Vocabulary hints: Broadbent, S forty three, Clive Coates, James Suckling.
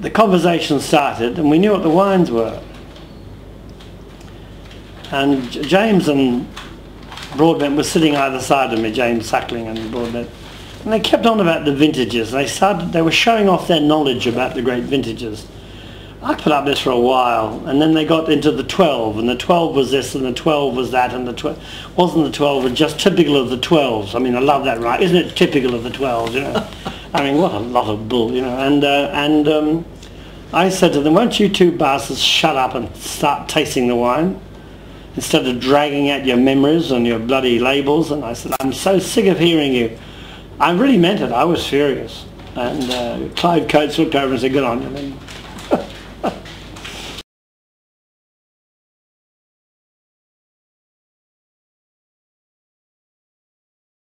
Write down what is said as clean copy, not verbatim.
the conversation started and we knew what the wines were. And James and Broadbent were sitting either side of me, James Suckling and Broadbent, and they kept on about the vintages. They were showing off their knowledge about the great vintages. I put up this for a while, and then they got into the 12, and the 12 was this, and the 12 was that, and the 12 wasn't the 12, was just typical of the 12s. I mean, I love that, right? Isn't it typical of the 12s? You know, I mean, what a lot of bull, you know. And I said to them, "Won't you two bastards shut up and start tasting the wine instead of dragging out your memories and your bloody labels?" And I said, "I'm so sick of hearing you." I really meant it. I was furious. And Clive Coates looked over and said, "Good on you."